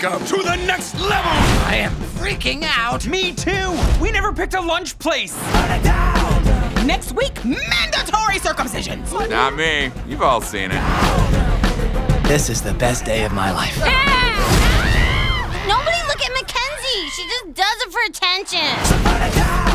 Welcome to the next level! I am freaking out! Me too! We never picked a lunch place! Put it down! Next week, mandatory circumcisions! Not me. You've all seen it. This is the best day of my life. Nobody look at Mackenzie! She just does it for attention!